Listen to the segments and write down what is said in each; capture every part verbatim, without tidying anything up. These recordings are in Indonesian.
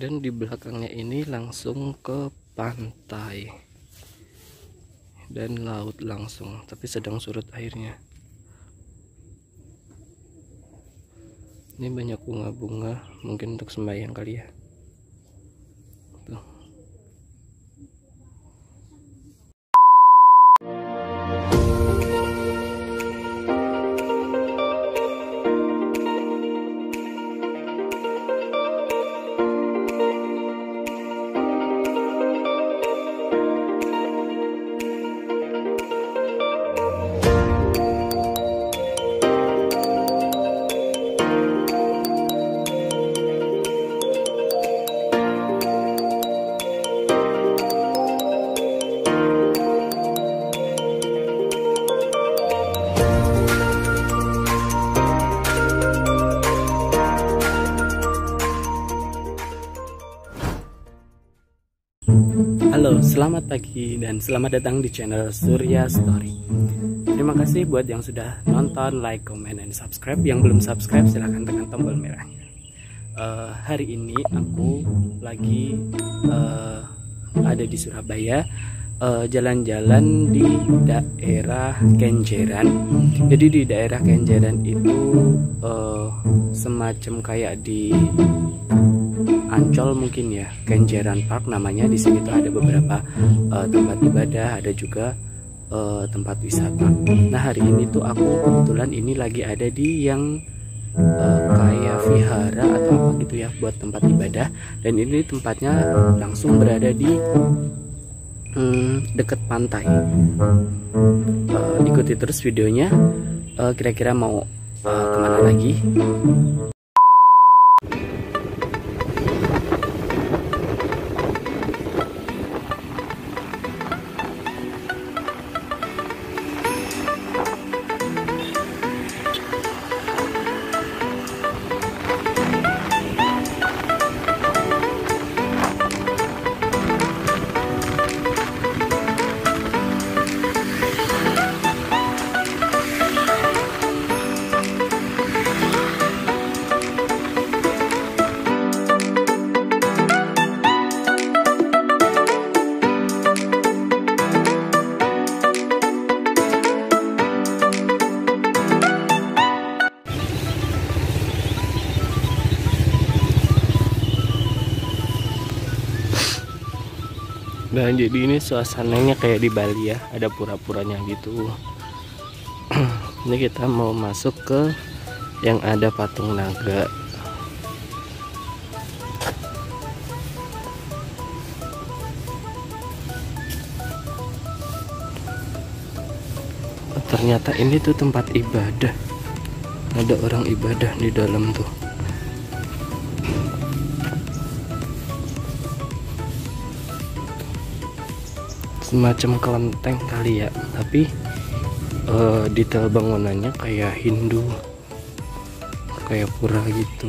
dan di belakangnya ini langsung ke pantai dan laut langsung, tapi sedang surut airnya. Ini banyak bunga-bunga, mungkin untuk sembahyang kali ya. Tuh. Halo, selamat pagi dan selamat datang di channel Surya Story. Terima kasih buat yang sudah nonton, like, comment, dan subscribe. Yang belum subscribe silahkan tekan tombol merahnya. uh, Hari ini aku lagi uh, ada di Surabaya, jalan-jalan uh, di daerah Kenjeran. Jadi di daerah Kenjeran itu uh, semacam kayak di Ancol mungkin ya, Kenjeran Park namanya. Di sini tuh ada beberapa uh, tempat ibadah, ada juga uh, tempat wisata. Nah hari ini tuh aku kebetulan ini lagi ada di yang uh, kayak vihara atau apa gitu ya, buat tempat ibadah. Dan ini tempatnya langsung berada di um, deket pantai. Uh, ikuti terus videonya. Uh, kira-kira mau uh, kemana lagi? Nah jadi ini suasananya kayak di Bali ya, ada pura-puranya gitu. Ini kita mau masuk ke yang ada patung naga. Oh, ternyata ini tuh tempat ibadah, ada orang ibadah di dalam tuh. Semacam kelenteng kali ya, tapi uh, detail bangunannya kayak Hindu, kayak pura gitu.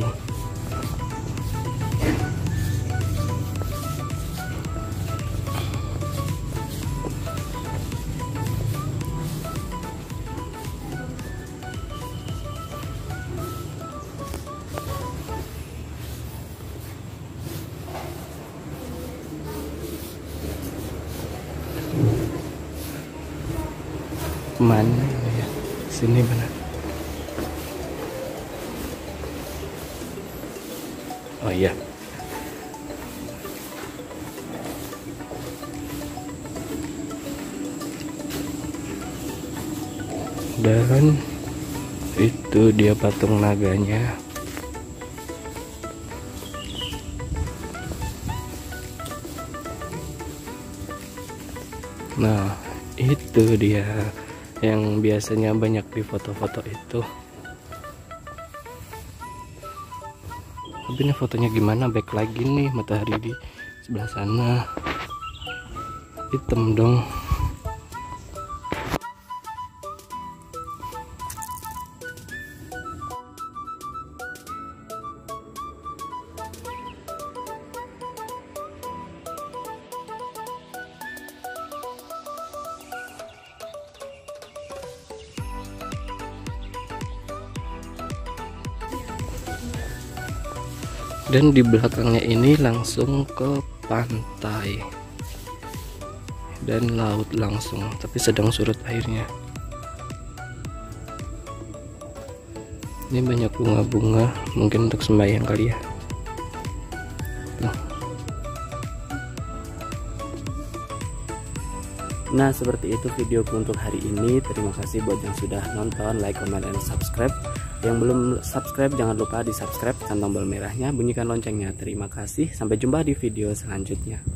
Mana ya, sini benar. Oh iya, dan itu dia patung naganya. Nah itu dia yang biasanya banyak di foto-foto itu. Tapi ini fotonya gimana? Back lagi nih, matahari di sebelah sana, hitam dong. dan di belakangnya ini langsung ke pantai dan laut langsung, tapi sedang surut airnya. Ini banyak bunga-bunga, mungkin untuk sembahyang kali ya. Tuh. Nah, seperti itu videoku untuk hari ini. Terima kasih buat yang sudah nonton, like, comment, and subscribe. Yang belum subscribe, jangan lupa di subscribe, tekan tombol merahnya, bunyikan loncengnya. Terima kasih, sampai jumpa di video selanjutnya.